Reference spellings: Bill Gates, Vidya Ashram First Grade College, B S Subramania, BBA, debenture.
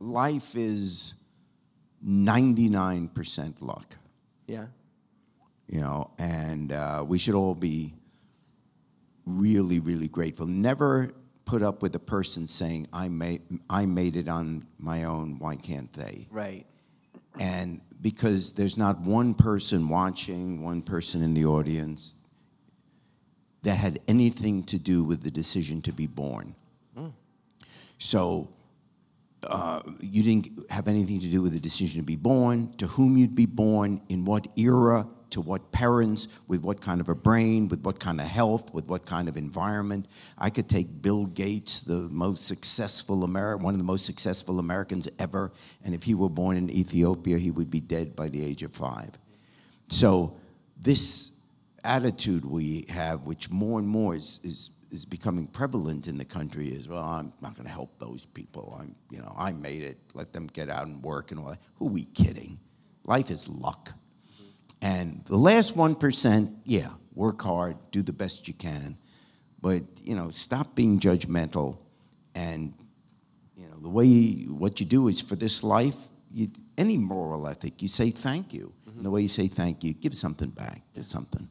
life is 99% luck. Yeah. You know, and we should all be really, really grateful. Never put up with a person saying, I made it on my own, why can't they? Right. And because there's not one person watching, one person in the audience that had anything to do with the decision to be born. Mm. So you didn't have anything to do with the decision to be born, to whom you'd be born, in what era, to what parents, with what kind of a brain, with what kind of health, with what kind of environment. I could take Bill Gates, the most successful one of the most successful Americans ever, and if he were born in Ethiopia, he would be dead by the age of 5. So this attitude we have, which more and more is becoming prevalent in the country, is, well, I'm not going to help those people. I made it. Let them get out and work and all that. Who are we kidding? Life is luck. And the last 1%, yeah, work hard, do the best you can, but stop being judgmental, and the way what you do is for this life, any moral ethic, you say thank you. Mm-hmm. And the way you say thank you, give something back, do something.